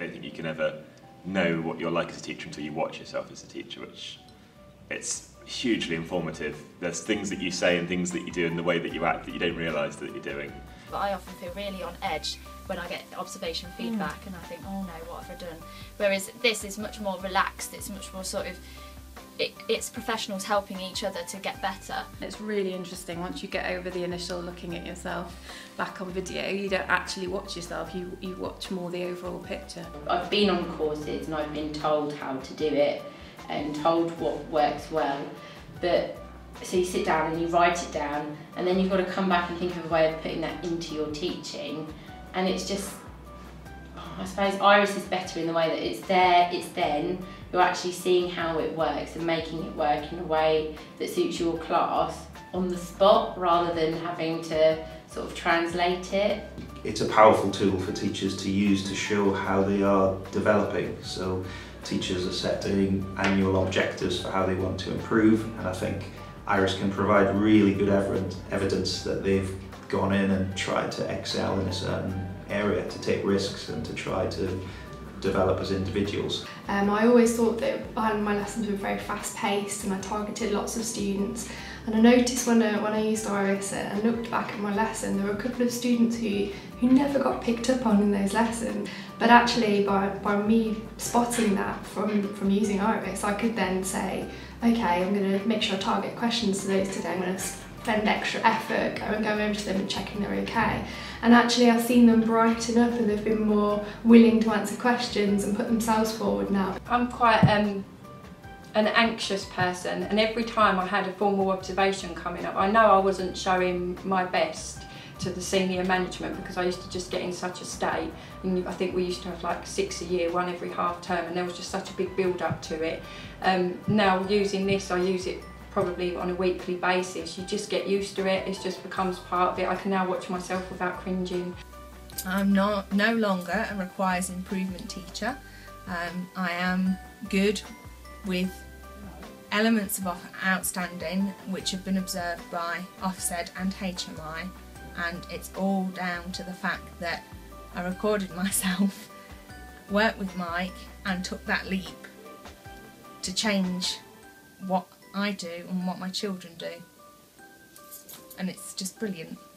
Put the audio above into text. I don't think you can ever know what you're like as a teacher until you watch yourself as a teacher, which it's hugely informative. There's things that you say and things that you do and the way that you act that you don't realise that you're doing. But I often feel really on edge when I get observation feedback and I think, oh no, what have I done? Whereas this is much more relaxed, it's much more sort of, it's professionals helping each other to get better. It's really interesting once you get over the initial looking at yourself back on video. You don't actually watch yourself, you watch more the overall picture. I've been on courses and I've been told how to do it and told what works well, but so you sit down and you write it down and then you've got to come back and think of a way of putting that into your teaching, and it's just, I suppose IRIS is better in the way that it's there, it's then, you're actually seeing how it works and making it work in a way that suits your class on the spot rather than having to sort of translate it. It's a powerful tool for teachers to use to show how they are developing. So teachers are setting annual objectives for how they want to improve, and I think IRIS can provide really good evidence that they've gone in and tried to excel in a certain area, to take risks and to try to develop as individuals. I always thought that my lessons were very fast paced and I targeted lots of students, and I noticed when I used IRIS and looked back at my lesson, there were a couple of students who never got picked up on in those lessons, but actually by me spotting that from using IRIS, I could then say, okay, I'm going to make sure I target questions to those today, I'm going to spend extra effort going over to them and checking they're okay. And actually I've seen them brighten up and they've been more willing to answer questions and put themselves forward now. I'm quite an anxious person, and every time I had a formal observation coming up, I know I wasn't showing my best to the senior management because I used to just get in such a state, and I think we used to have like 6 a year, one every half term, and there was just such a big build up to it. Now using this, I use it probably on a weekly basis. You just get used to it, it just becomes part of it. I can now watch myself without cringing. I'm no longer a requires improvement teacher. I am good with elements of outstanding which have been observed by Ofsted and HMI, and it's all down to the fact that I recorded myself, worked with Mike and took that leap to change what I do and what my children do, and it's just brilliant.